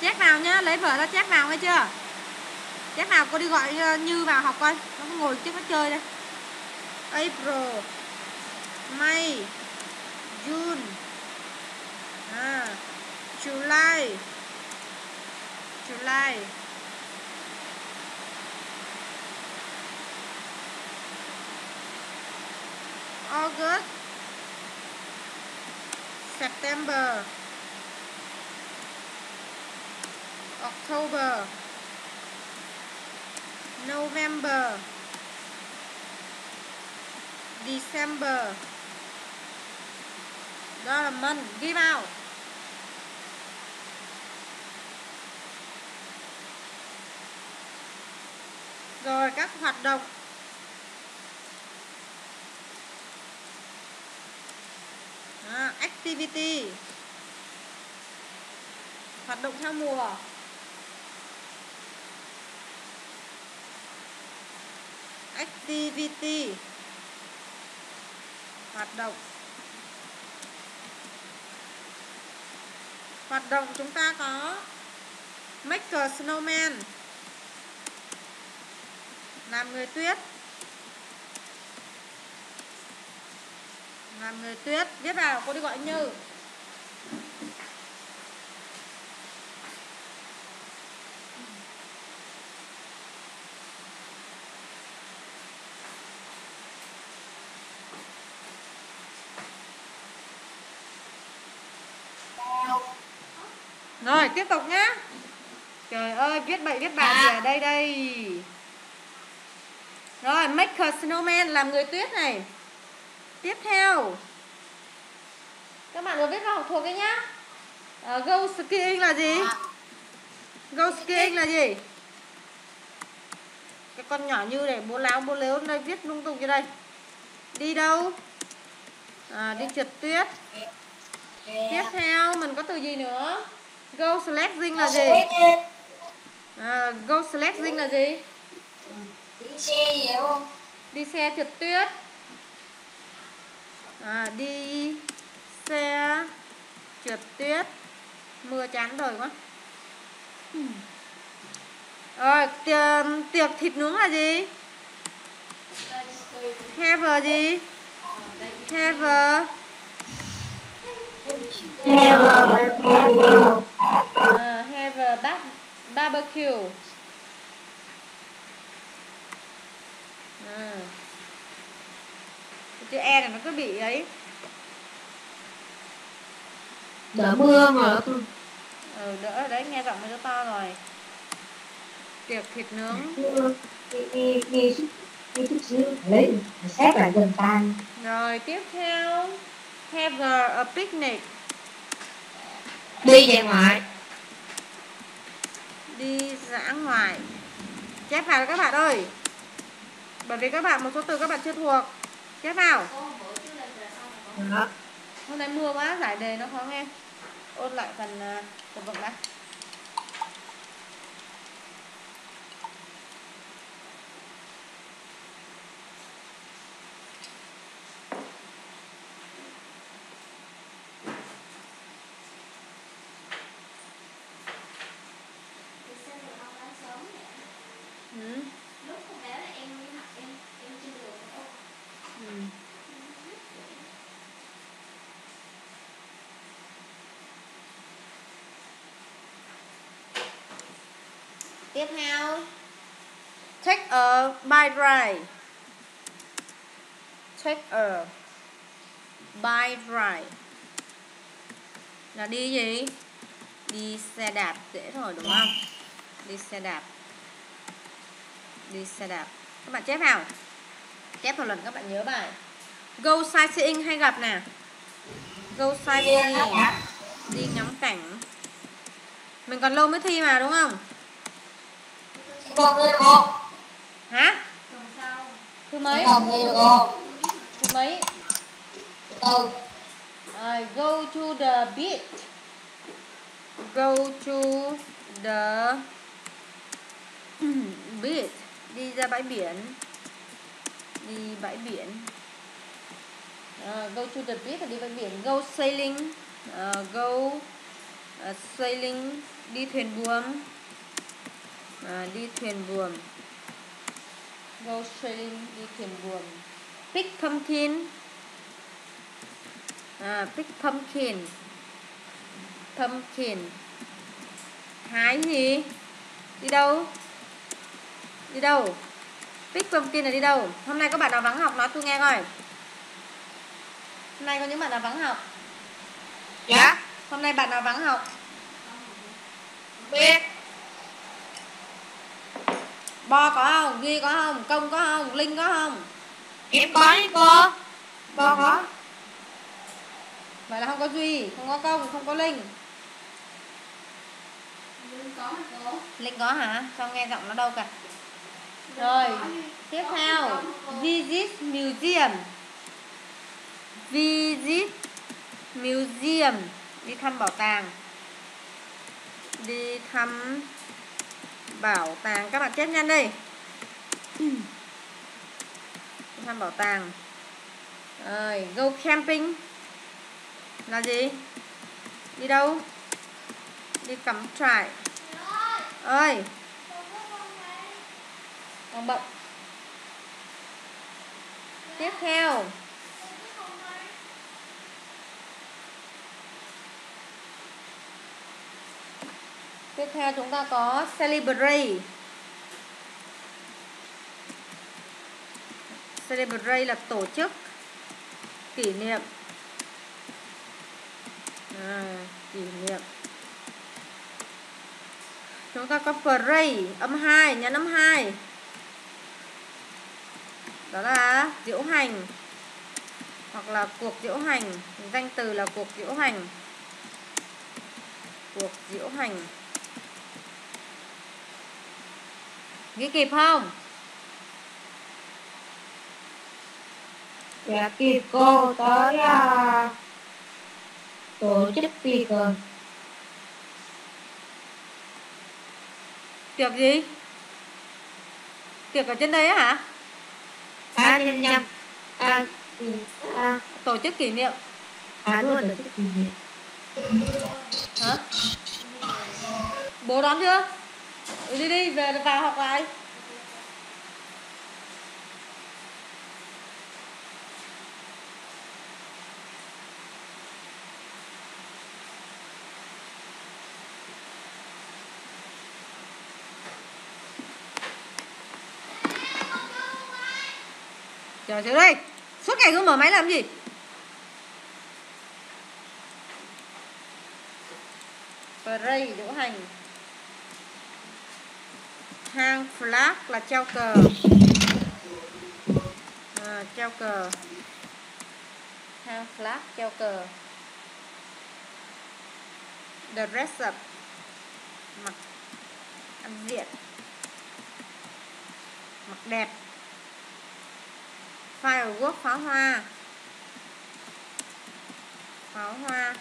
Chép nào nhá, lấy vở ra chép nào nghe chưa? Chép nào cô đi gọi Như vào học coi. Nó ngồi trước nó chơi đây. April, May, June, July. August, September, October, November, December. Đó là month, ghi vào. Rồi các hoạt động. Activity, hoạt động theo mùa. Activity, hoạt động chúng ta có make a snowman, làm người tuyết. Viết vào, cô đi gọi Như. Rồi tiếp tục nhá. Trời ơi, viết bậy viết bạ gì ở đây. Rồi make a snowman, làm người tuyết này. Tiếp theo các bạn vừa viết ra học thuộc cái nhá. Go skiing là gì? Go skiing là gì? Cái con nhỏ Như này bố láo bố lếu đây viết lung tung như đây. Đi đâu? Đi trượt tuyết. Tiếp theo mình có từ gì nữa? Go sledging là gì? Go sledging là gì? Đi xe trượt tuyết. Đi xe trượt tuyết. Mưa chán rồi quá. Tiệc thịt nướng là gì? Have gì? Have barbecue. Chữ E này nó cứ bị ấy. Đỡ mưa mà. Đỡ đấy, nghe giọng nó to rồi. Tiệc thịt nướng. Đấy, xét lại gần tan. Rồi tiếp theo have a picnic. Đi dã ngoại. Chép vào các bạn ơi. Bởi vì các bạn một số từ các bạn chưa thuộc. Chép vào. Hôm nay mưa quá, giải đề nó khó nghe. Ôn lại phần tập vận đã. Tiếp theo Take a bike ride là đi gì? Đi xe đạp, dễ thôi đúng không? Đi xe đạp. Các bạn chép vào lần các bạn nhớ bài. Go sightseeing hay gặp nè. Go sightseeing, đi ngắm cảnh. Mình còn lâu mới thi mà đúng không? Hả? Thứ mấy? Go to the beach. Đi ra bãi biển. Go to the beach là đi bãi biển. Go sailing. Go Sailing, đi thuyền buồm, đi thuyền buồm. Go sailing, đi thuyền buồm. Pick pumpkin, pick pumpkin, pumpkin. Hái gì? Đi đâu? Đi đâu? Pick pumpkin là đi đâu? Hôm nay có bạn nào vắng học nói tôi nghe coi. Hôm nay có những bạn nào vắng học? Dạ. Yeah. Hôm nay bạn nào vắng học? Biết. Bo có không? Duy có không? Công có không? Linh có không? Em có đấy cô. Bo có. Vậy là không có Duy, không có Công, không có Linh. Linh có hả cô? Linh có hả? Sao nghe giọng nó đâu cả. Rồi, tiếp theo visit museum. Visit museum, đi thăm bảo tàng. Đi thăm bảo tàng, các bạn chép nhanh đây. Đi thăm bảo tàng. Rồi, go camping là gì? Đi đâu? Đi cắm trại. Ơi, còn bận. Tiếp theo chúng ta có celebrate. Celebrate là tổ chức, kỷ niệm, kỷ niệm. Chúng ta có parade, âm 2, nhấn âm 2. Đó là diễu hành hoặc là cuộc diễu hành. Danh từ là cuộc diễu hành. Cuộc diễu hành. Nghĩ kịp không? Dạ kịp cô, tới tổ chức tiệc. Tiệc gì? Tiệc ở trên đây á hả? Tổ chức kỷ niệm. Luôn tổ chức kỷ niệm. Hả? Bố đón chưa? Đi đi, về vào học lại. Chờ xíu đây. Suốt ngày cứ mở máy làm gì? Parade, diễu hành. Hang flag là treo cờ, treo cờ. Hang flag, treo cờ. The dress up, mặc ăn diện, mặc đẹp. Firework, pháo hoa. Pháo hoa.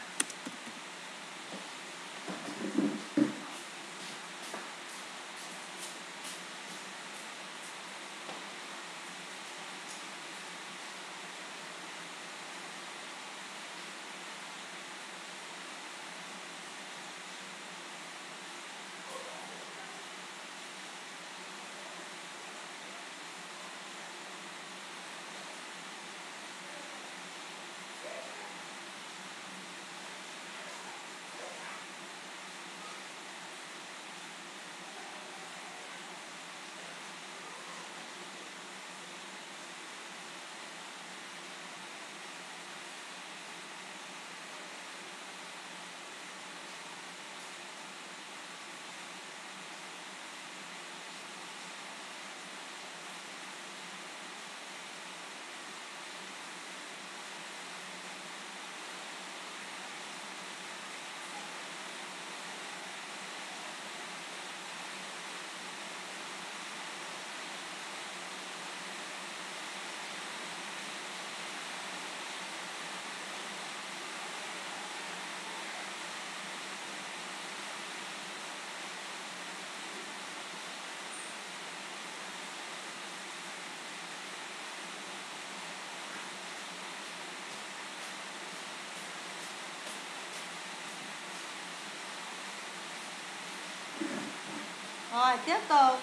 Rồi tiếp tục.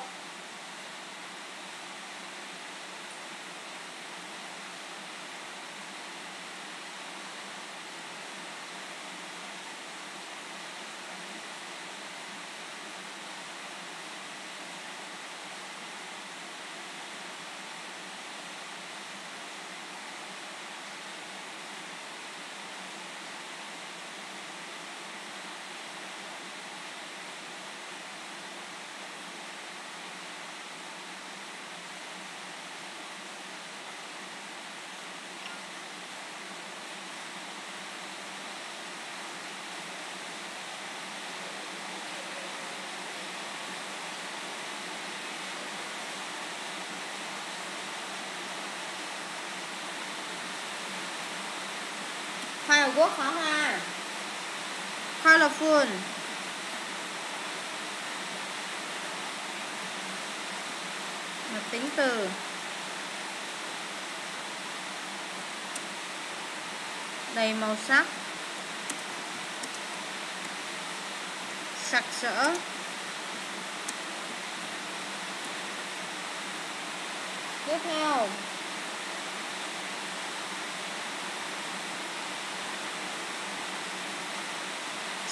Hoa Hàn Quốc hả Hoa? Colorful. Một tính từ. Đầy màu sắc. Sặc sỡ. Tiếp theo.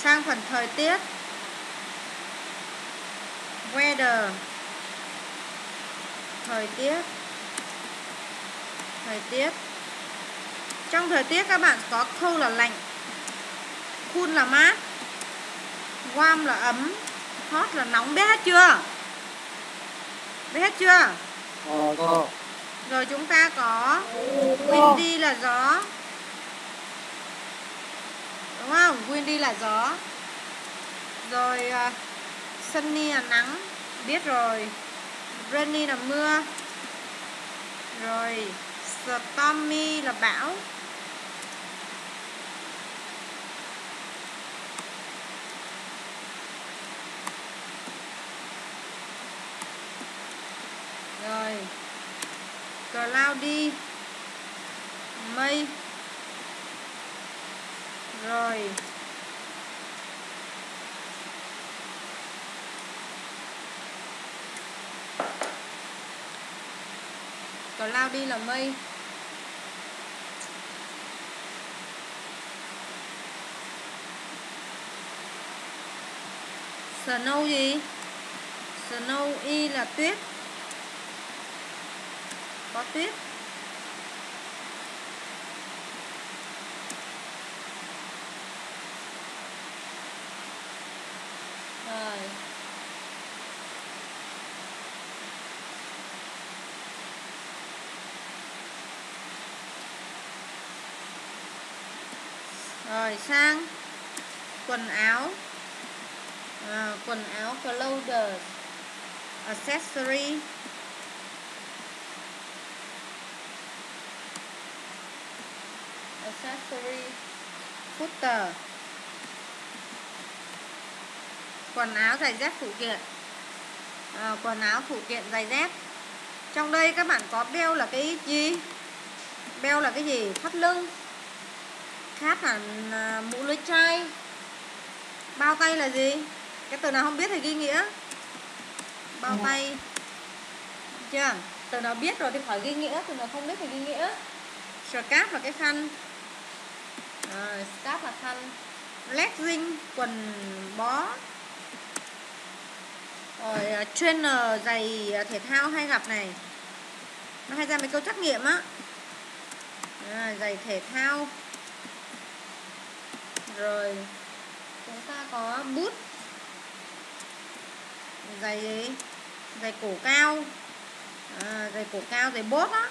Sang phần thời tiết. Weather. Thời tiết. Thời tiết. Trong thời tiết các bạn có cold là lạnh, cool là mát, warm là ấm, hot là nóng. Biết hết chưa? Biết hết chưa? Rồi chúng ta có windy là gió, đúng không? Windy là gió. Rồi sunny là nắng, biết rồi. Rainy là mưa. Rồi stormy là bão. Rồi cloudy, mây. Rồi cloudy là mây. Snow gì? Snowy là tuyết. Có tuyết. Rồi sang quần áo. Quần áo clothes. Accessory. Accessory. Footer. Quần áo, giày dép, phụ kiện. Quần áo, phụ kiện, giày dép. Trong đây các bạn có belt là cái gì? Belt là cái gì? Thắt lưng. Khác là mũ lưỡi chai. Bao tay là gì? Cái từ nào không biết thì ghi nghĩa. Bao tay. Chưa? Từ nào biết rồi thì khỏi ghi nghĩa, từ nào không biết thì ghi nghĩa. Scarf là cái khăn. Scarf là khăn. Legging, quần bó. Rồi trainer, giày thể thao hay gặp này. Nó hay ra mấy câu trắc nghiệm á. Giày thể thao. Rồi chúng ta có bút. Giày gì? Giày cổ cao. Giày cổ cao, giày bốt á.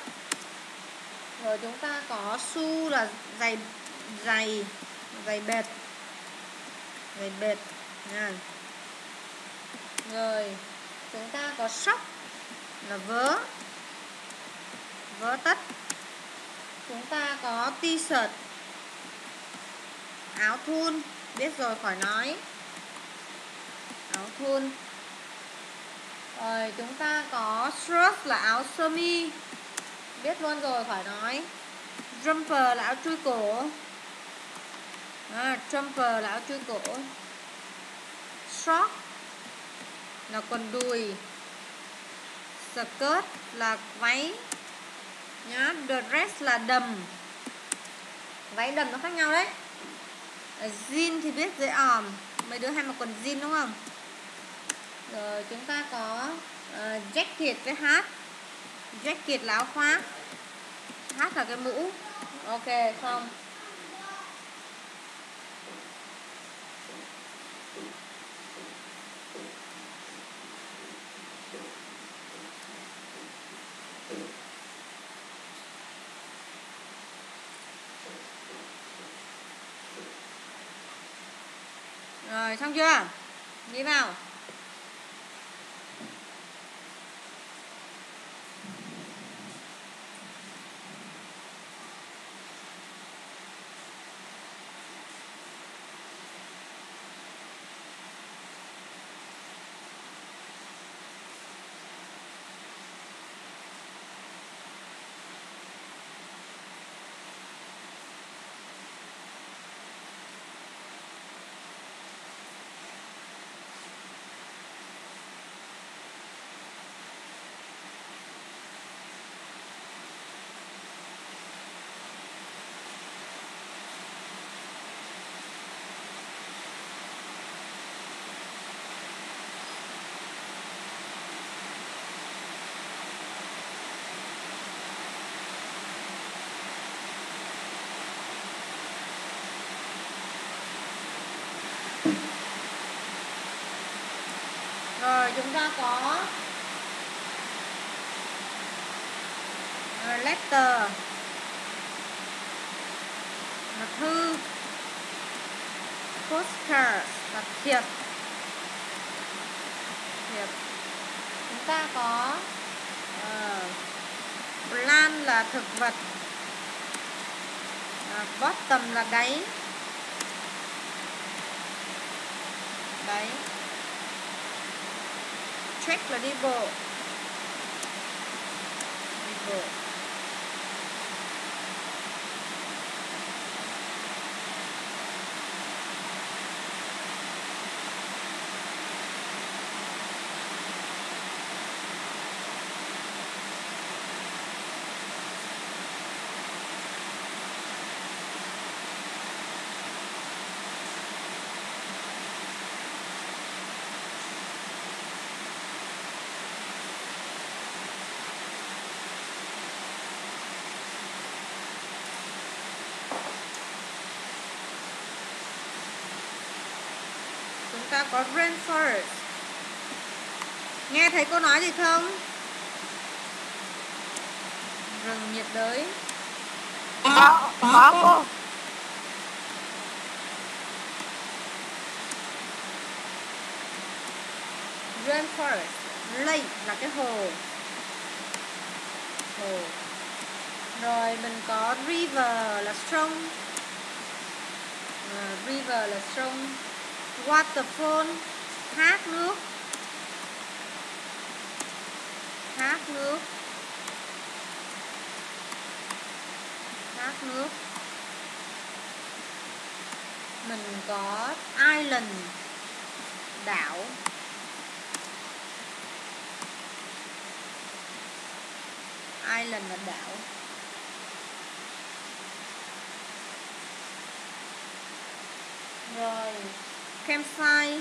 Rồi chúng ta có su là giày bệt. Giày bệt. Rồi chúng ta có sóc là vớ. Vớ tất. Chúng ta có t-shirt. Áo thun, biết rồi khỏi nói. Áo thun. Rồi chúng ta có shirt là áo sơ mi. Biết luôn rồi khỏi nói. Jumper là áo chui cổ. Jumper là áo chui cổ. Short là quần đùi, skirt là váy nhá, dress là đầm. Váy đầm nó khác nhau đấy. Ở jean thì viết dưới òm, mấy đứa hay mặc quần jean đúng không? Rồi chúng ta có jacket với hat. Jacket là áo khoác, hat là cái mũ. Ok không? Rồi xong chưa? Nghĩ vào. Rồi chúng ta có letter là thư, poster là thiệp. Chúng ta có plant là thực vật, bottom là đáy. Đấy. Check là đi bộ. Ta có rainforest. Nghe thấy cô nói gì không? Rừng nhiệt đới. Có cô. Rainforest. Lake là cái hồ. Rồi mình có river là sông. River là sông. Waterfall, thác nước. Mình có island, đảo. Island là đảo. Rồi campsite,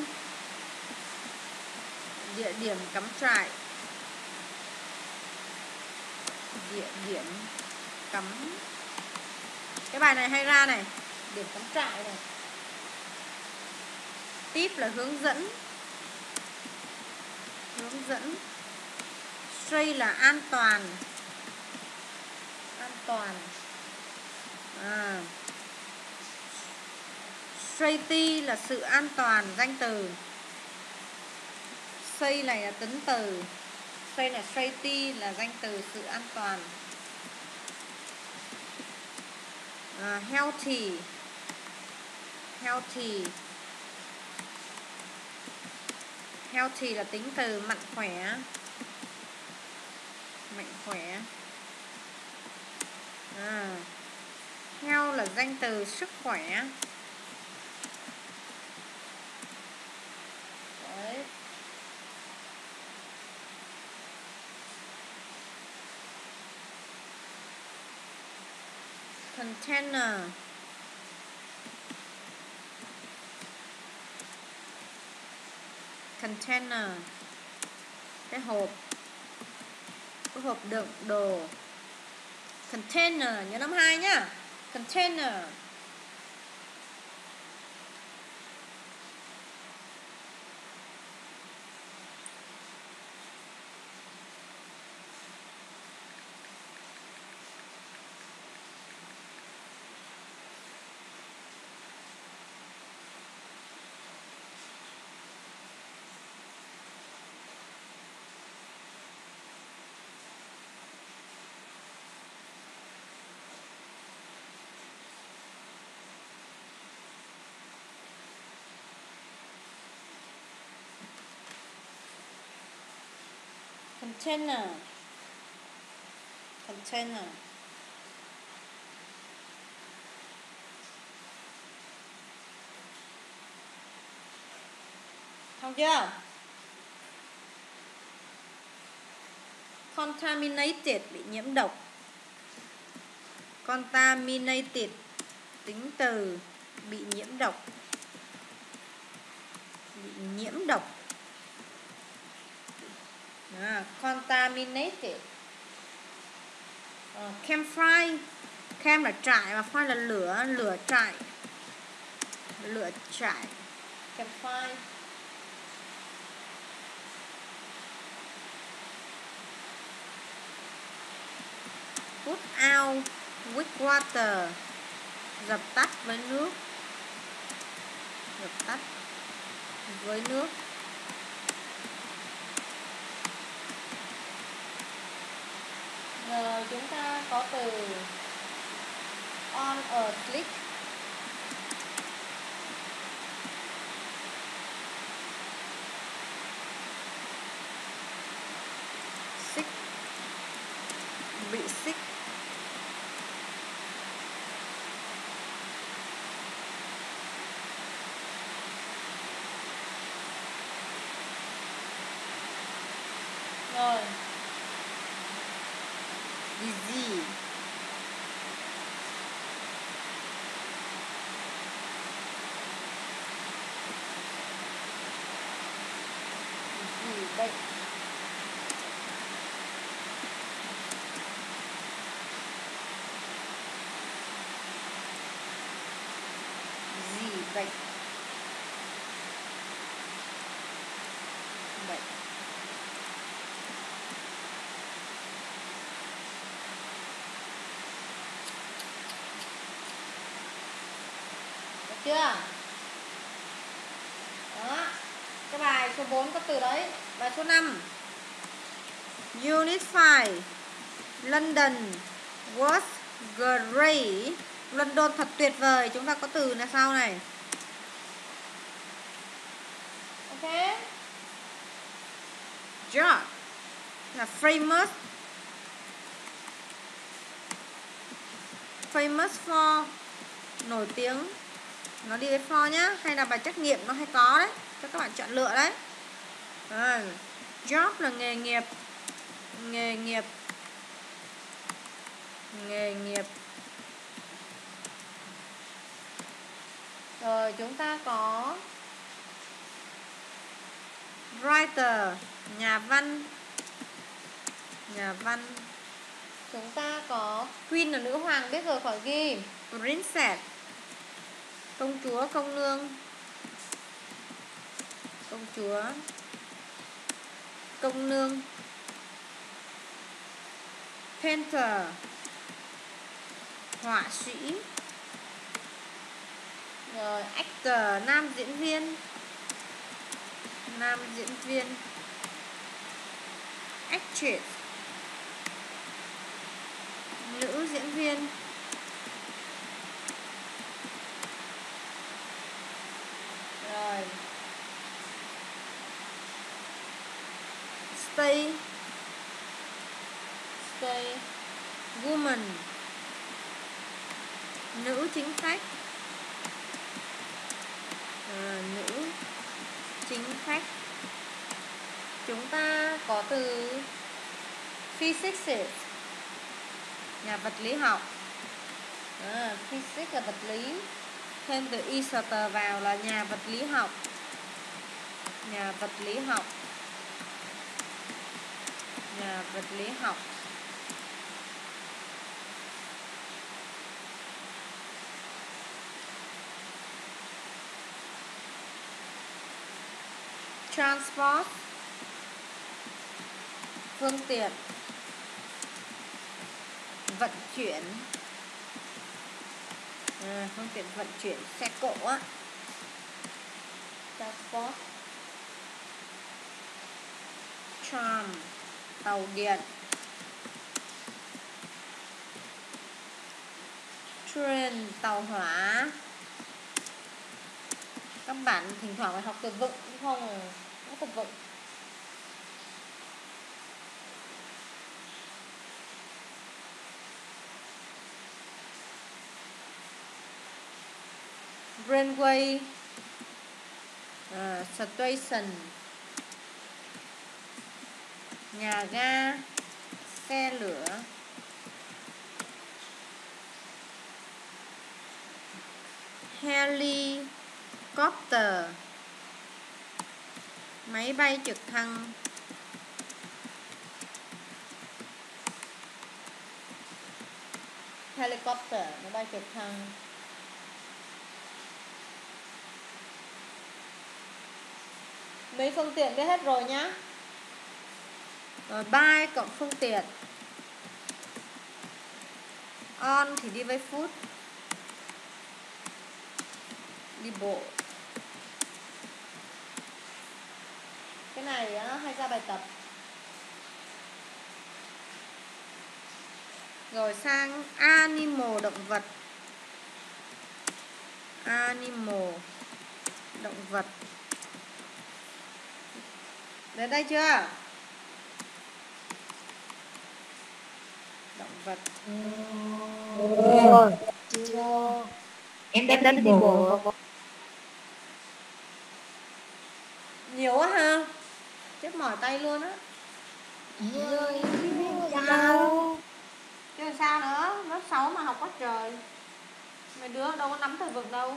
địa điểm cắm trại. Cái bài này hay ra này, điểm cắm trại này. Tip là hướng dẫn. Safe là an toàn. Safety là sự an toàn, danh từ. Say này là tính từ. Say là safety là danh từ, sự an toàn. Healthy. Healthy là tính từ, mạnh khỏe. Health là danh từ, sức khỏe. container. Container, cái hộp, cái hộp đựng đồ. Container nhớ năm hai nhá. Container. Container. Container. Xong chưa? Contaminated, bị nhiễm độc. Contaminated, tính từ bị nhiễm độc. Bị nhiễm độc. Contaminated. Campfire. Camp là trại và fire là lửa, lửa trại. Lửa trại. Campfire. Put out with water. Dập tắt với nước. Dập tắt với nước. Rồi chúng ta có từ on a click. Sick. Bị sick. Rồi disease. Bệnh. Bệnh. Chưa? Đó. Cái bài số 4 có từ đấy. Bài số 5. Unit 5. London was great. London thật tuyệt vời. Chúng ta có từ là sau này. Ok. Job là famous. Famous for, nổi tiếng. Nó đi với for nhá, hay là bài trắc nghiệm nó hay có đấy, cho các bạn chọn lựa đấy. Job là nghề nghiệp. Nghề nghiệp. Nghề nghiệp. Rồi chúng ta có writer, nhà văn. Nhà văn. Chúng ta có queen là nữ hoàng, biết rồi khỏi ghi. Princess, công chúa, công nương. Công chúa, công nương. Painter, họa sĩ. Rồi actor, nam diễn viên. Nam diễn viên. Actress, nữ diễn viên. Rồi. Stay. Stay. Woman, nữ chính khách. Nữ chính khách. Chúng ta có từ physicist, nhà vật lý học. Physics là vật lý, thêm từ Isoter vào là nhà vật lý học. Nhà vật lý học, nhà vật lý học. Transport, phương tiện vận chuyển, phương tiện vận chuyển xe cộ á. Transport, tram, tàu điện. Train, tàu hỏa. Các bạn thỉnh thoảng phải học từ vựng đúng không? Nó từ vựng. Railway, station, nhà ga, xe lửa. Helicopter, máy bay trực thăng. Helicopter, máy bay trực thăng. Mấy phương tiện biết hết rồi nhá. Rồi by cộng phương tiện. On thì đi với foot, đi bộ. Cái này á, hay ra bài tập. Rồi sang animal, động vật. Animal, động vật. Đến đây chưa? Động vật. Chưa. Em đang đi bộ. Nhiều quá ha. Chết mỏi tay luôn á. Chứ làm sao nữa, lớp 6 mà học quá trời. Mấy đứa đâu có nắm thời vựng đâu.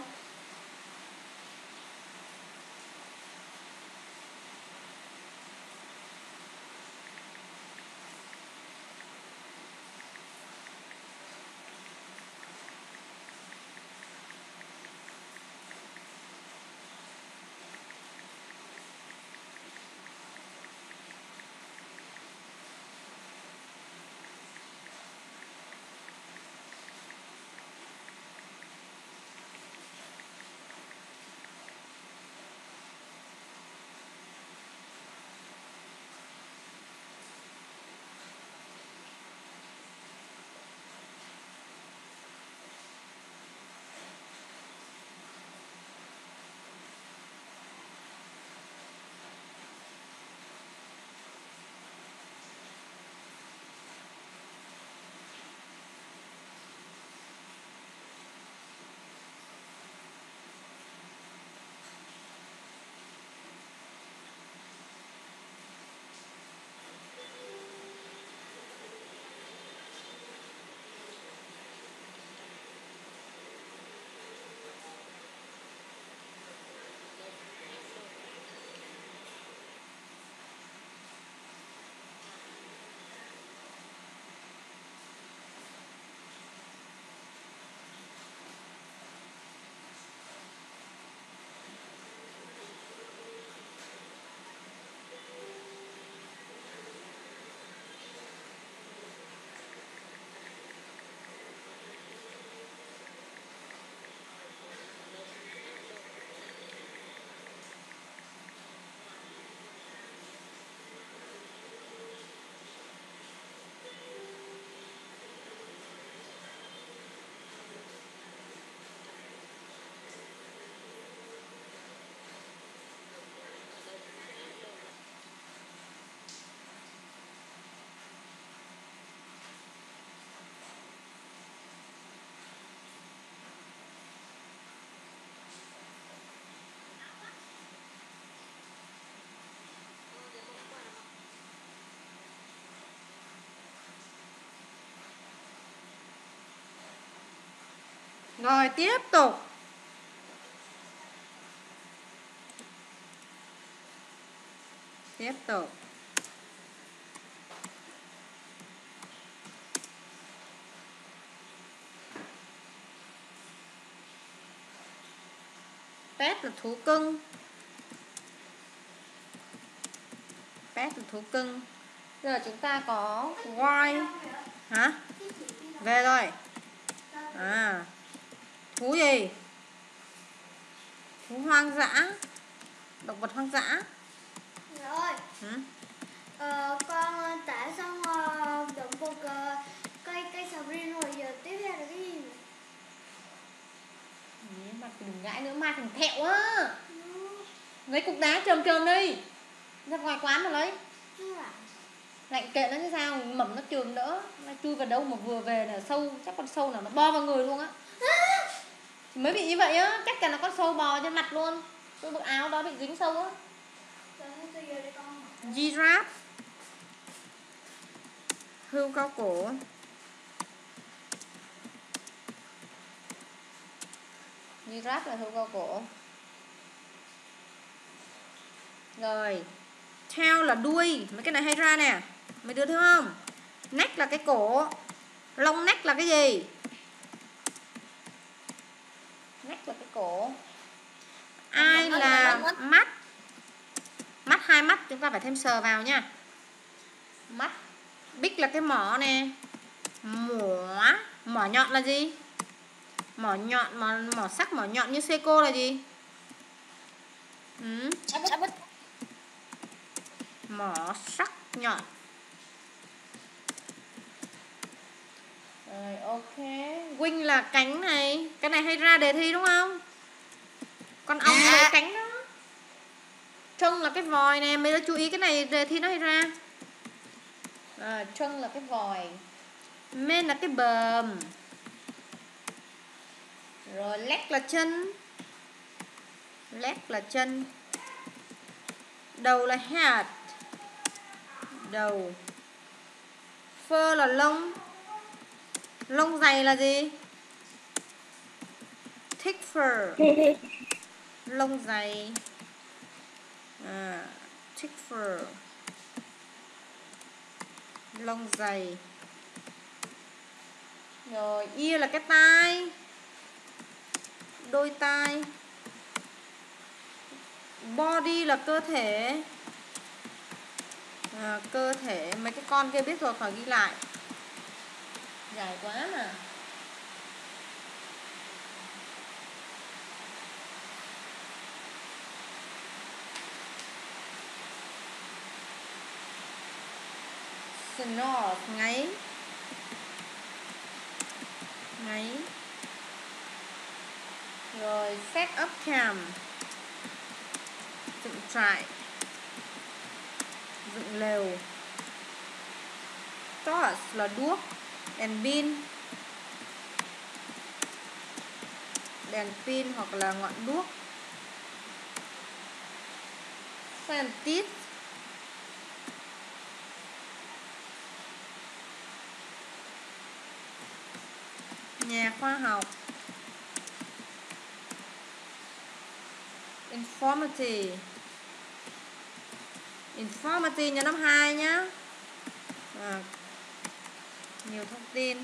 Rồi tiếp tục. Pet là thú cưng. Giờ chúng ta có why. Hả? Về rồi. À, thú gì? Thú hoang dã. Động vật hoang dã. Rồi. Con tả xong động vật cây sầu riêng rồi, giờ tiếp theo là cái gì? Mặt đừng gãi nữa, mai thằng thẹo á. Lấy cục đá trơm đi. Ra ngoài quán mà lấy. Lạnh kệ nó như sao, mầm nó trườm nữa. Nó chui vào đâu mà vừa về là sâu, chắc con sâu nào nó bo vào người luôn á. Mới bị như vậy á, chắc chắn là con sâu bò trên mặt luôn. Tôi bực áo đó bị dính sâu á. Giraffe. Hươu cao cổ. Giraffe là hươu cao cổ. Rồi. Tail là đuôi. Mấy cái này hay ra nè. Mấy đứa thấy không? Neck là cái cổ. Long neck là cái gì? Neck là cái cổ. Ai là mắt? Mắt, hai mắt chúng ta phải thêm sờ vào nha. Mắt. Bích là cái mỏ nè. Mỏ. Mỏ nhọn là gì? Mỏ nhọn, mỏ sắc, mỏ nhọn như Seiko là gì? Mỏ sắc nhọn. Rồi, ok. Wing là cánh này. Cái này hay ra đề thi đúng không? Con ong là cánh đó. Trunk là cái vòi nè. Mấy đứa chú ý cái này đề thi nó hay ra. À, trunk là cái vòi. Men là cái bờm. Rồi leg là chân. Đầu là head. Đầu. Fur là lông. Lông dày là gì? Thick fur. Lông dày. Thick fur. Lông dày. Rồi ear là cái tai. Đôi tai. Body là cơ thể. Cơ thể. Mấy cái con kia biết rồi, khỏi ghi lại. Dài quá mà. Snort, ngáy. Rồi set up camp. Dựng trại. Dựng lều. Torch là đuốc. Đèn pin. Hoặc là ngọn đuốc. Scientist. Nhà khoa học. Informity. Informity nhớ năm 2 nhá. Nhiều thông tin.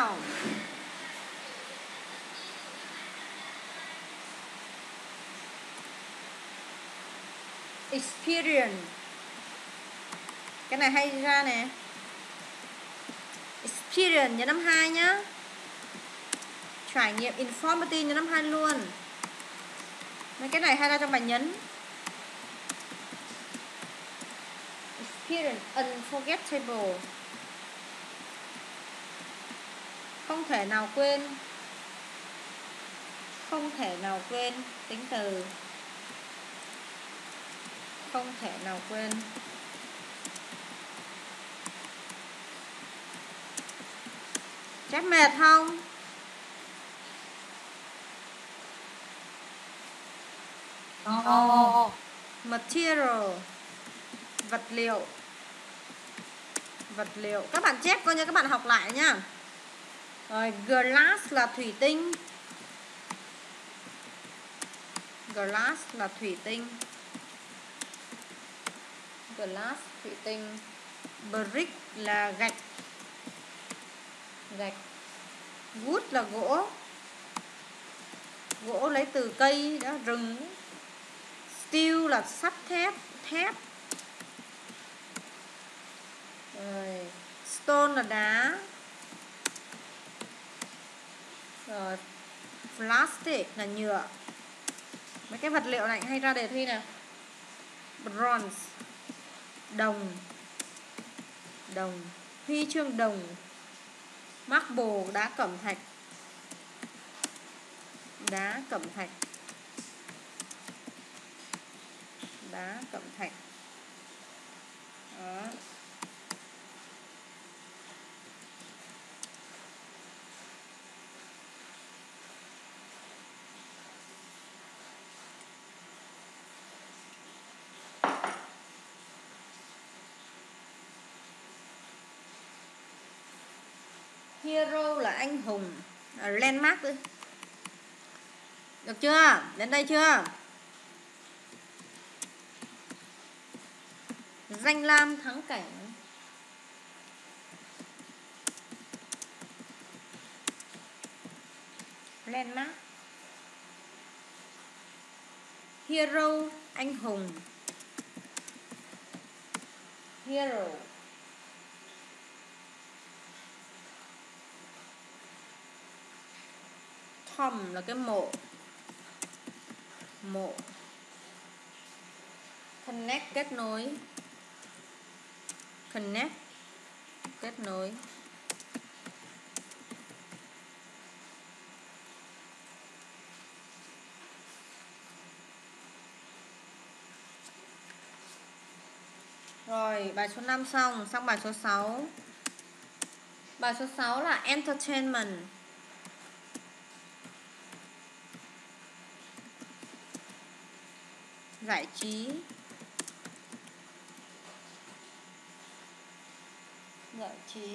nào. Experience. Cái này hay ra nè. Experience nhớ năm 2 nhá. Trải nghiệm informative nhớ năm 2 luôn. Mấy cái này hay ra trong bài nhấn. Experience unforgettable. Không thể nào quên. Không thể nào quên. Tính từ. Không thể nào quên. Chép mệt không? Material. Vật liệu. Vật liệu. Các bạn chép coi nha, các bạn học lại nha. Rồi, glass là thủy tinh. Glass là thủy tinh. Glass, thủy tinh. Brick là gạch. Gạch. Wood là gỗ. Gỗ lấy từ cây, đó, rừng. Steel là sắt thép. Thép. Rồi. Stone là đá. Rồi. Plastic là nhựa. Mấy cái vật liệu này hay ra đề thi nè. Bronze. Đồng. Đồng. Huy chương đồng. Marble, đá cẩm thạch. Đá cẩm thạch. Đá cẩm thạch. Đó. Hero là anh hùng, à, landmark thôi. Được chưa? Đến đây chưa? Danh lam thắng cảnh. Landmark. Hero, anh hùng. Hero. Tomb là cái mộ. Mộ. Connect, kết nối. Connect, kết nối. Rồi, bài số 5 xong. Sang bài số 6. Bài số 6 là entertainment. Giải trí. Giải trí.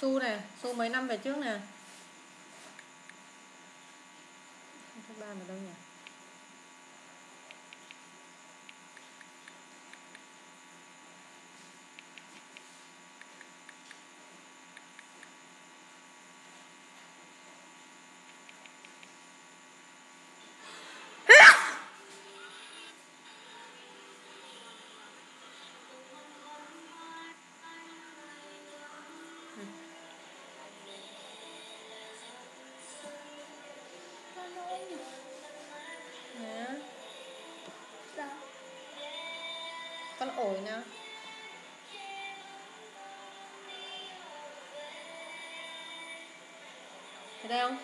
Su nè, Su mấy năm về trước nè. Các bạn ở đâu nhỉ? Nè. Sao? Con ổi nha. Thấy đây không?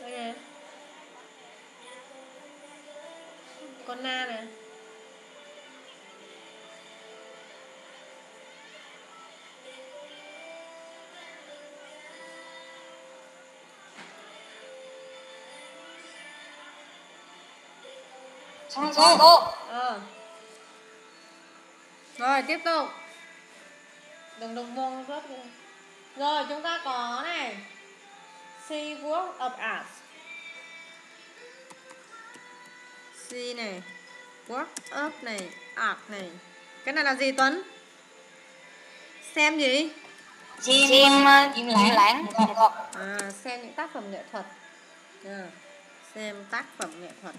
Đây nè. Con na nè. Xong rồi cô. Rồi tiếp tục. Đừng đụng vuông rớt. Rồi chúng ta có này. She worked up at. She này, worked up này, at này. Cái này là gì Tuấn? Xem gì? Chim lãng. À, xem những tác phẩm nghệ thuật. À, xem tác phẩm nghệ thuật.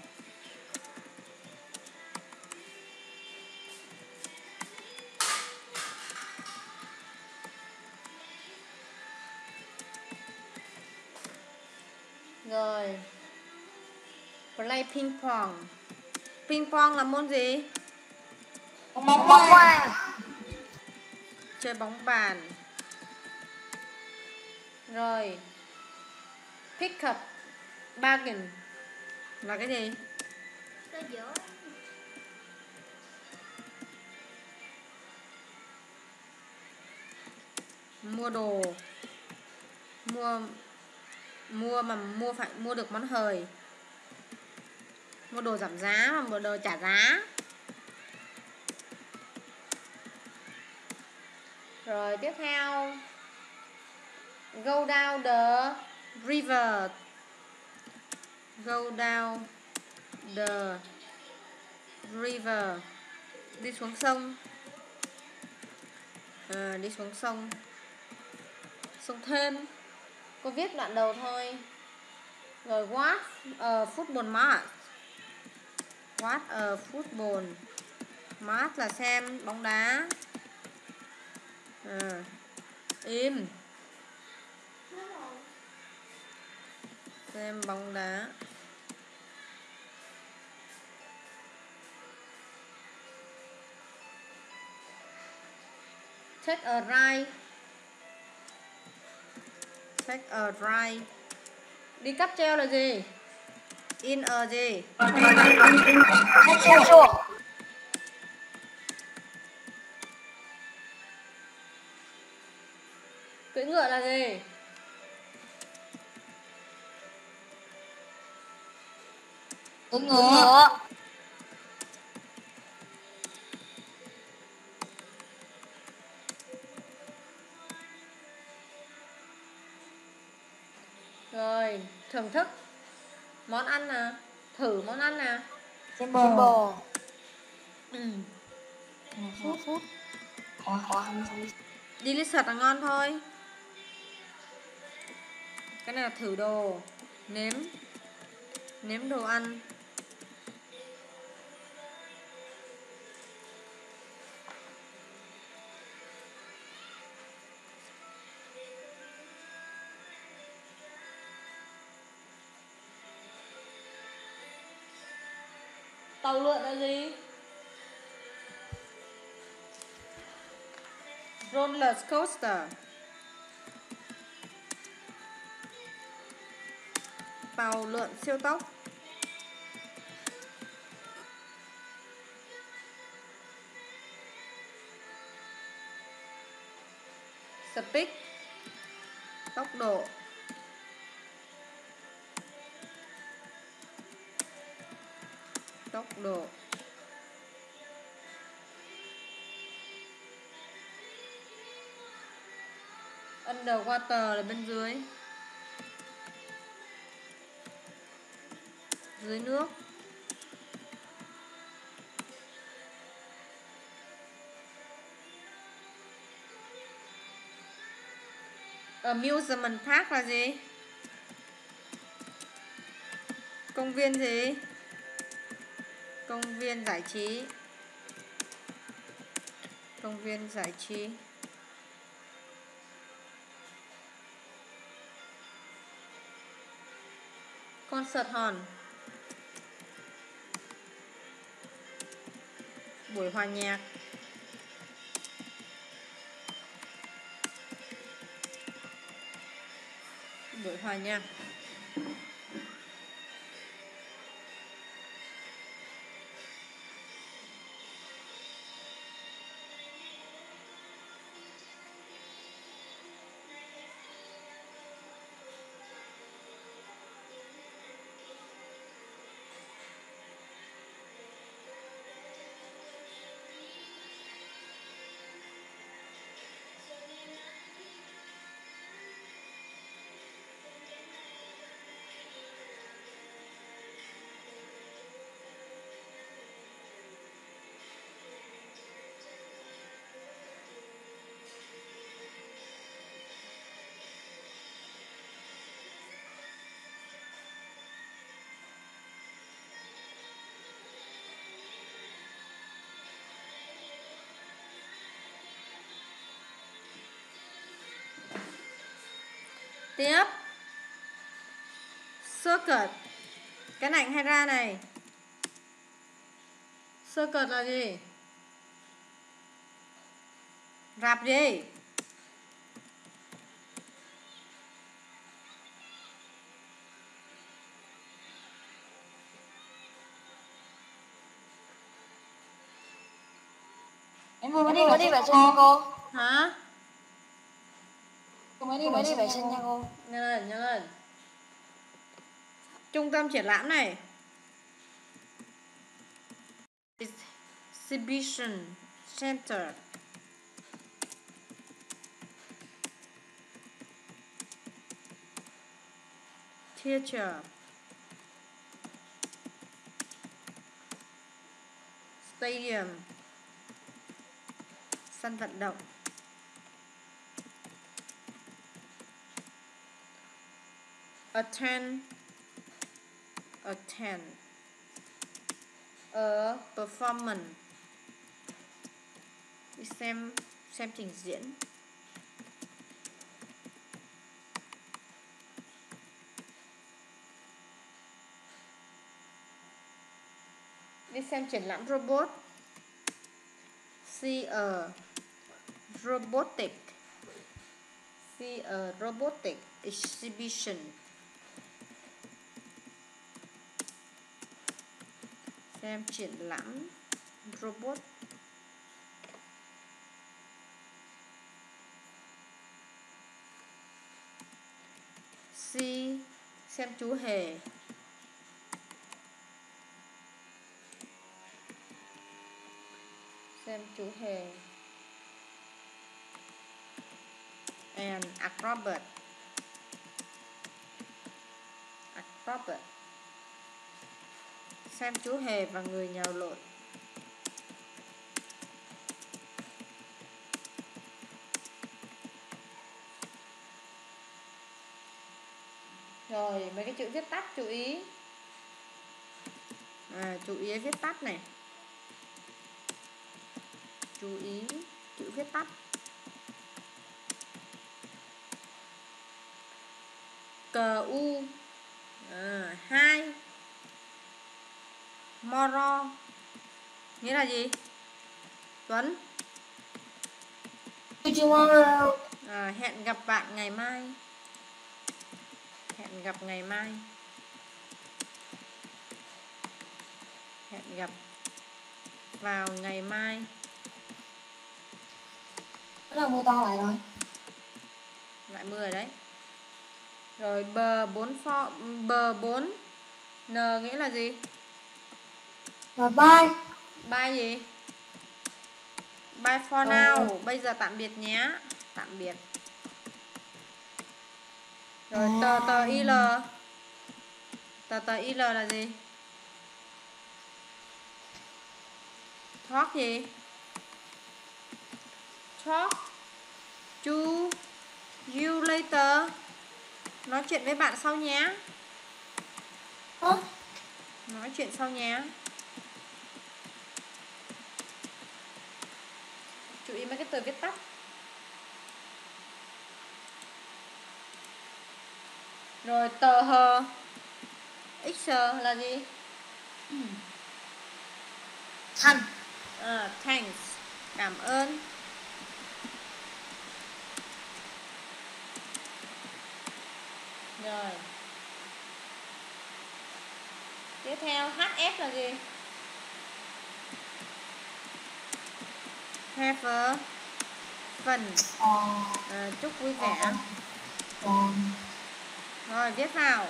Rồi. Play ping pong. Ping pong là môn gì? Bóng bàn. Chơi bóng bàn. Rồi. Pick up bargain là cái gì? Mua đồ. Mua phải mua được món hời, mua đồ giảm giá và mua đồ trả giá. Rồi tiếp theo, go down the river. Go down the river, đi xuống sông. À, đi xuống sông. Sông Thên. Cô viết đoạn đầu thôi. Rồi what a football match. What a football match là xem bóng đá. À, im. Xem bóng đá. Take a ride. Take a ride. Đi cáp treo là gì? In a gì? Cưỡi ngựa là gì? Cưỡi ngựa. Rồi, thưởng thức món ăn nè, thử món ăn nè. Xem bò. Đi lít sật là ngon thôi. Cái này là thử đồ, nếm đồ ăn. Tàu lượn là gì? Roller coaster. Tàu lượn siêu tốc. Speed, tốc độ. Tốc độ. Underwater là bên dưới. Dưới nước. Amusement park là gì? Công viên gì? Công viên giải trí. Công viên giải trí. Con sợt hòn. Buổi hòa nhạc. Buổi hòa nhạc. Tiếp circuit. Cái này hay ra này. Circuit là gì? Rạp gì? Em có đi vệ sinh không cô? Hả? Mới đi vệ sinh nha cô. Nhanh lên. Trung tâm triển lãm này. Exhibition Center. Theater. Stadium. Sân vận động. Attend a performance, xem trình diễn. Đi xem triển lãm robot. See a robotic. See a robotic exhibition. Xem triển lãm robot. Xem chú hề. And acrobat. Xem chú hề và người nhào lộn. Rồi mấy cái chữ viết tắt chú ý. Chú ý viết tắt này. Chú ý chữ viết tắt. Cờ U. 2. Moro nghĩa là gì? Tuấn. Hẹn gặp bạn ngày mai. Hẹn gặp vào ngày mai. Đó là mưa to lại rồi. Lại mưa rồi đấy. Rồi bờ 4. N nghĩa là gì? Bye bye. Bye gì? Bye for now. Bây giờ tạm biệt nhé. Tạm biệt. Rồi tờ IL. Tờ IL là gì? Talk gì? Talk to you later. Nói chuyện với bạn sau nhé. Nói chuyện sau nhé. Chú ý mấy cái từ viết tắt. Rồi tờ hờ. X là gì? Thanks, cảm ơn. Rồi. Tiếp theo HF là gì? Have a fun. Chúc vui vẻ. Rồi viết vào.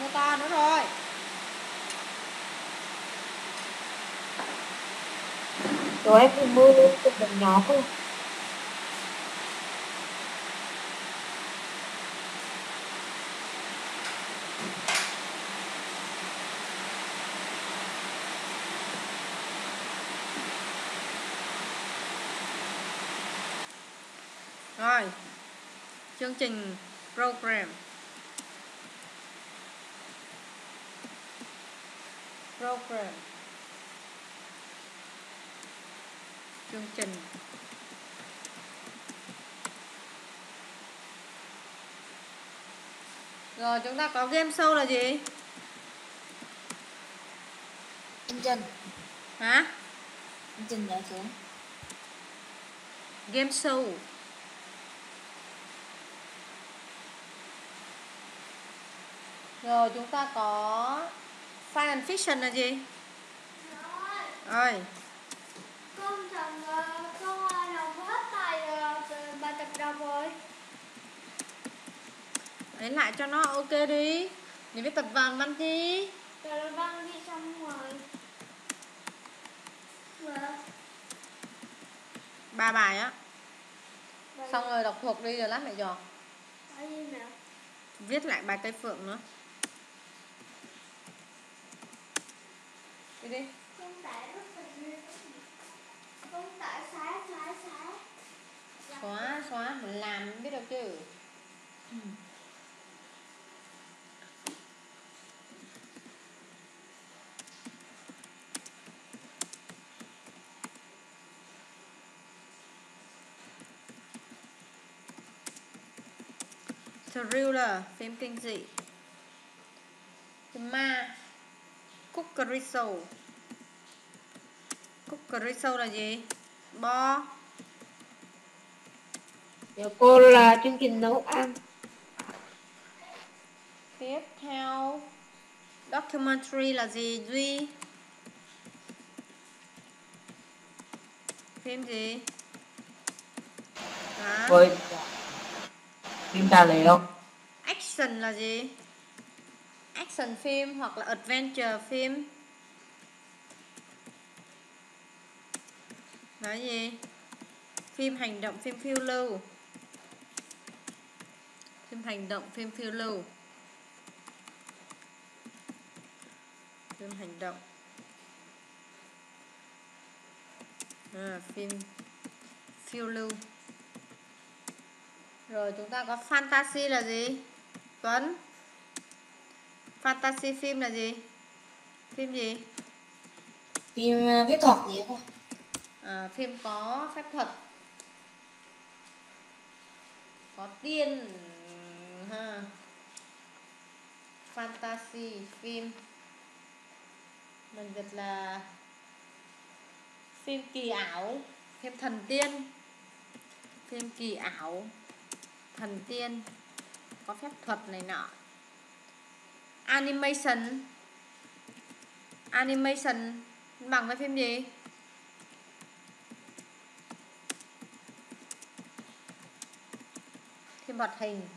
Mưa to nữa rồi. Rồi em cứ mưa cho mình nhỏ thôi. Rồi, chương trình program, chương trình rồi chúng ta có game show là gì? Chương trình hả? Chương trình nhỏ xuống game show. Rồi chúng ta có science fiction là gì? Rồi. Con làm hết bài bài tập đọc rồi. Lấy lại cho nó ok đi. Mình viết tập văn đi. Tập văn đi xong rồi. Ba bài á. Xong rồi đọc thuộc đi rồi lát mẹ dò. Viết lại bài Tây Phượng nữa. Đi đi. Xóa mình làm biết được chứ. Thriller, phim kinh dị. Ma. Cookery show là gì? Bo. Cô là chương trình nấu ăn. Tiếp theo documentary là gì? Duy. Phim gì? Ôi, phim tài liệu không? Action là gì? Action phim hoặc là adventure phim. Nói gì? Phim hành động, phim phiêu lưu. Phim hành động, phim phiêu lưu. Phim hành động. Phim phiêu lưu. Rồi chúng ta có fantasy là gì? Tuấn. Fantasy phim là gì? Phim gì? Phim phép thuật gì không? Phim có phép thuật. Có tiên ha. Fantasy phim. Mình dịch là phim kỳ ảo, phim thần tiên. Phim kỳ ảo, thần tiên, có phép thuật này nọ. Animation bằng với phim gì? Phim hoạt hình.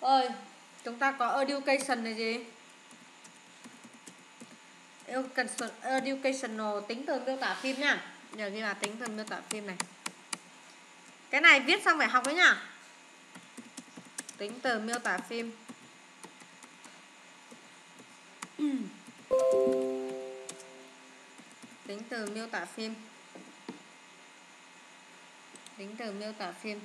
Ơi, chúng ta có education là gì? Educational, tính từ miêu tả phim nha. Nhờ ghi là tính từ miêu tả phim này. Cái này viết xong phải học đấy nhá. Tính từ miêu tả phim. Tính từ miêu tả phim. tính từ miêu tả phim.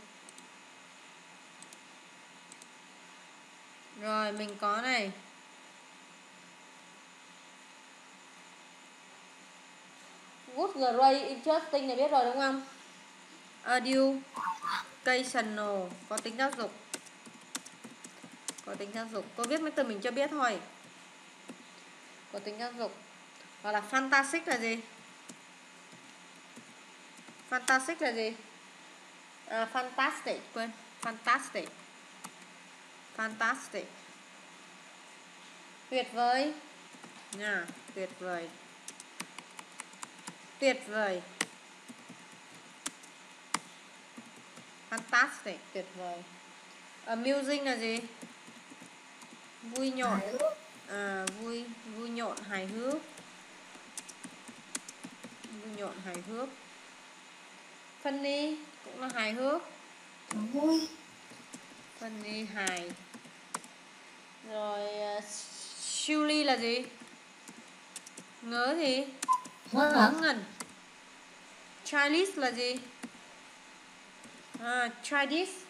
Rồi mình có này, What's the rate interesting này biết rồi đúng không? Educational có tính giáo dục, có tính giáo dục. Tôi viết mấy từ mình chưa biết thôi. Có tính giáo dục. Hoặc là fantastic là gì? Fantastic là gì? À, fantastic quên, fantastic, fantastic, tuyệt vời nha, tuyệt vời, tuyệt vời, fantastic, tuyệt vời. Amusing là gì? Vui nhộn, vui, vui nhộn, hài hước, vui nhộn, hài hước. Funny cũng là hài hước, vui, funny, hài. Rồi silly là gì? Ngớ gì? Ngớ ngẩn. Childish là gì? Childish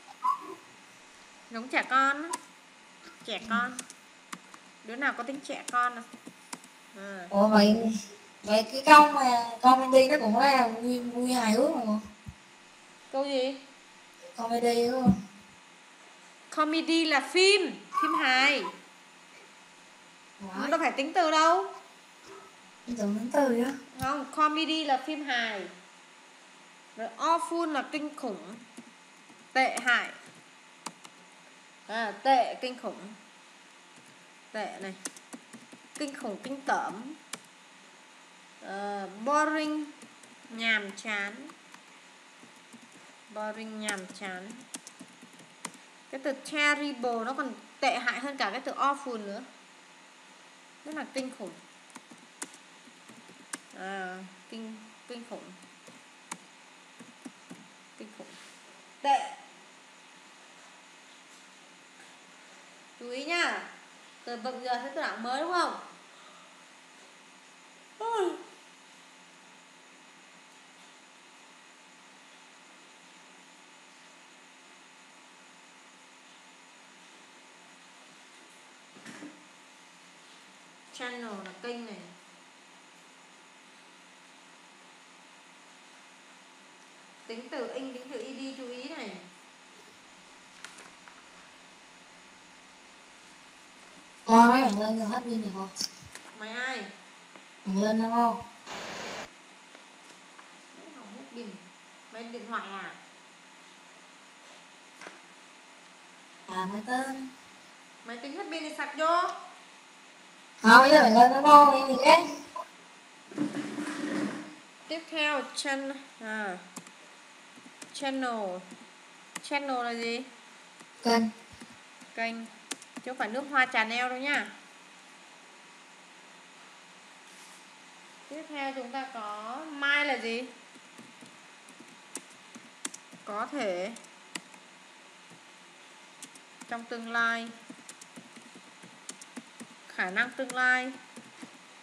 giống trẻ con, trẻ con, đứa nào có tính trẻ con à. Ủa vậy cái câu mà comedy nó cũng là vui, vui hài hước mà. Câu gì? Comedy đúng không? Comedy là phim, phim hài. Nó đâu phải tính từ đâu. Tính từ á? Không, comedy là phim hài. Rồi awful là kinh khủng, tệ hại. À, tệ, kinh khủng, tệ này, kinh khủng, kinh tởm. Boring, nhàm chán, boring, nhàm chán. Cái từ terrible nó còn tệ hại hơn cả cái từ awful nữa, rất là kinh khủng. Kinh khủng, kinh khủng, tệ. Chú ý nhá, từ bận giờ thấy tôi đảng mới đúng không? Channel là kênh này. Tính từ in, tính từ id chú ý này. Con mấy bạn lên rồi hết pin được không? Mày ai? Mày lên đúng không? Hết pin. Mày điện thoại à? À mày tên. Mày tính hết pin thì sạc vô. Không, giờ mình lên đúng không? Đi cái. Tiếp theo channel, channel, channel là gì? Kênh, kênh. Chứ không phải nước hoa Chanel đâu nha. Tiếp theo chúng ta có mai là gì? Có thể, trong tương lai, khả năng tương lai.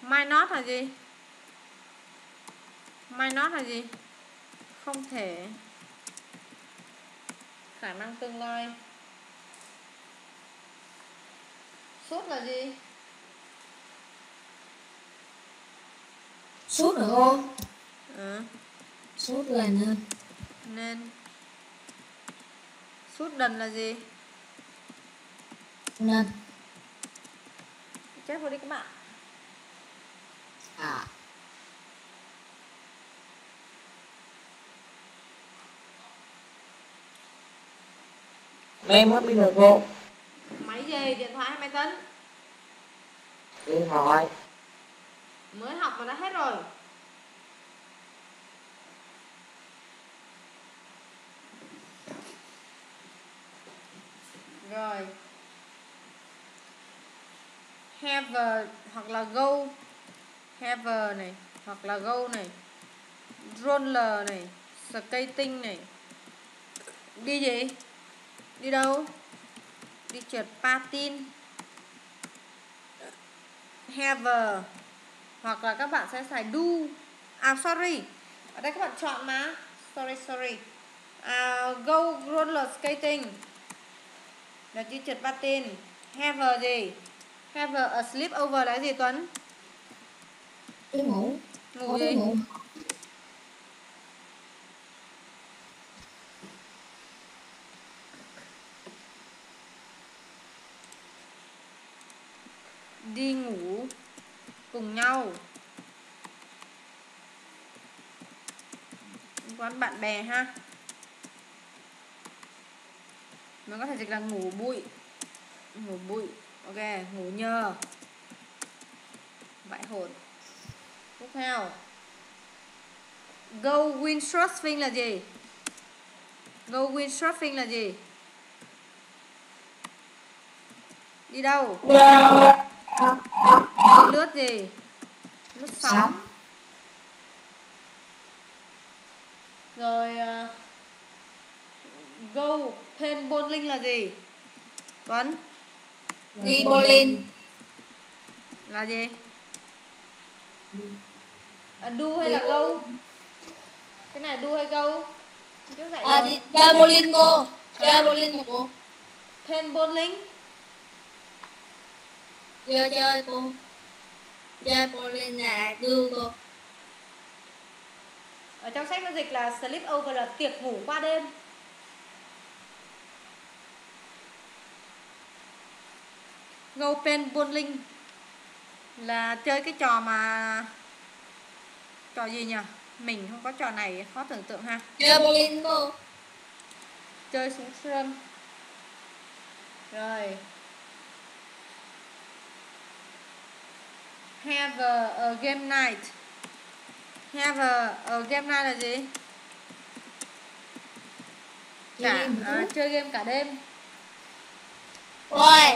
Mai not là gì? Mai not là gì? Không thể, khả năng tương lai. Sút là gì? Sút được không? Sút là nên. Nên. Sút đần là gì? Nên. Chết rồi đi các bạn. À. Máy mất pin rồi cô. Máy gì? Điện thoại hay máy tính? Điện thoại. Mới học mà đã hết rồi. Rồi have hoặc là go, have này hoặc là go này, roller này, skating này. Đi gì? Đi đâu? Đi trượt patin. Have hoặc là các bạn sẽ xài do. À sorry, ở đây các bạn chọn mà. Sorry sorry. Go roller skating là chữ trượt patin. Have a gì? Have a sleep over là gì Tuấn? Ngủ. Ngủ gì? Đi ngủ cùng nhau. Quán bạn bè ha. Nó có thể dịch là ngủ bụi. Ngủ bụi. Ok, ngủ nhờ. Vãi hồn. Tiếp theo, go windsurfing là gì? Go windsurfing là gì? Đi đâu? Lướt gì? Lướt sóng. Rồi go paintballing là gì? Tuấn? Đi bowling là gì? Đu hay là go? Cái này đu hay go? Đi chơi bowling go. Chơi bowling go. Paintballing chơi cô. Chơi bowling là đu cô. Ở trong sách nó dịch là sleep over là tiệc ngủ qua đêm. Go paintballing là chơi cái trò mà trò gì nhỉ? Mình không có trò này, khó tưởng tượng ha. Chơi bowling cô. Chơi súng sườn. Rồi. Have a game night. Have a game night là gì? Chơi game cả đêm. Ôi,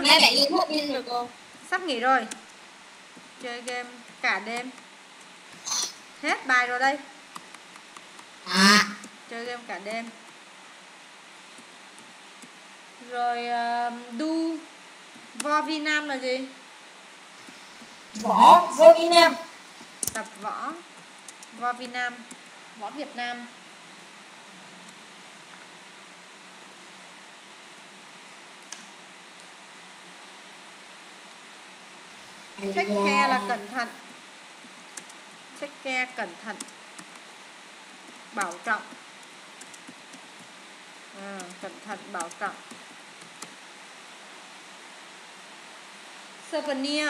nghe bạn đi hết pin rồi cô. Sắp nghỉ rồi. Chơi game cả đêm. Hết bài rồi đây. Chơi game cả đêm. Rồi đu võ Việt Nam là gì? Võ Việt Nam. Tập võ. Võ Việt Nam. Võ Việt Nam. Check care là cẩn thận. Check care cẩn thận. Bảo trọng. Cẩn thận bảo trọng. Souvenir.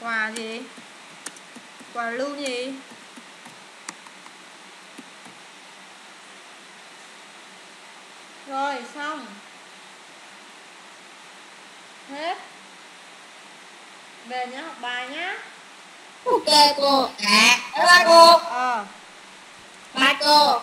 Quà gì? Quà lưu gì? Rồi xong. Hết. Về nhá, học bài nhá. Ok cô. Bye cô. Bye cô.